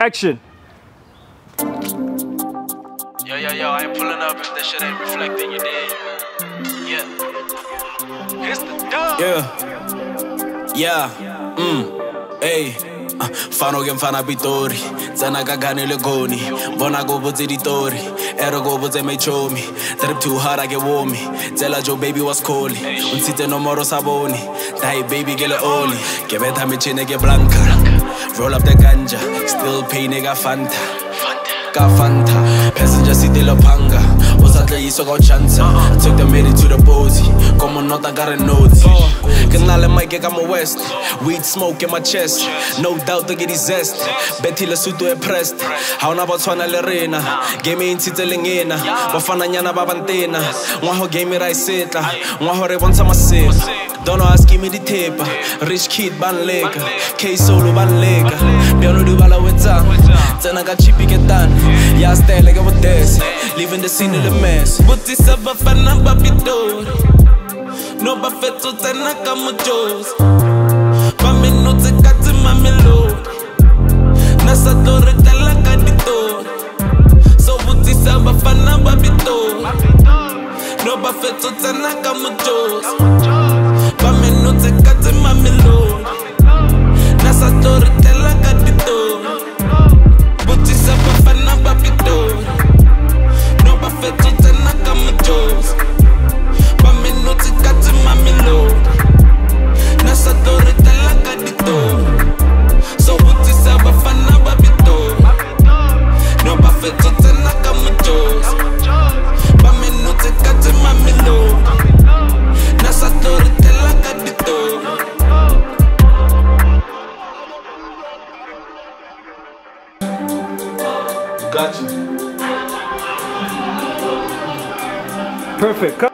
Action. Yo, yo, yo, I ain't pulling up if that shit ain't reflecting, you dig? Yeah. It's the dub. Yeah. Yeah. Mm. Hey. Fano ke mfana pitori tsana ka gane le goni bona go botse ditori ero go botse me chomi trip too hard I get warmy tell your baby was calling unsite nomoro saboni dai baby gele oli ke betha me chine ke blanca roll up the ganja still pay nigga fanta ka fanta passenger city la panga osatle iso go chance took the minute to the bozy como nota gare notes Kanale Mike I'm a west weed smoke in my chest no doubt to get his zest bethi le sutu e pressed how na botswana le rena game intitelengena bafana nyana ba bantena nwa ho game ra isetla nwa ho re bontsha masela don't ask me the taper rich kid ban leka KSOULRSA ban leka biano di bala wetsa tsana ka chipi ke tan ya style ke botes living the scene of the mess botisa bafana ba pitori No buffet and I come with Joe's. But me no take that to my melody. Nasa Dore Tala Cadito. So what is a bafana babito? No buffet and I come with Joe's. But me no take that to my melody. Nasa Dore Tala Cadito. What is a bafana babito? No buffet and I come with Joe's. Gotcha. Perfect.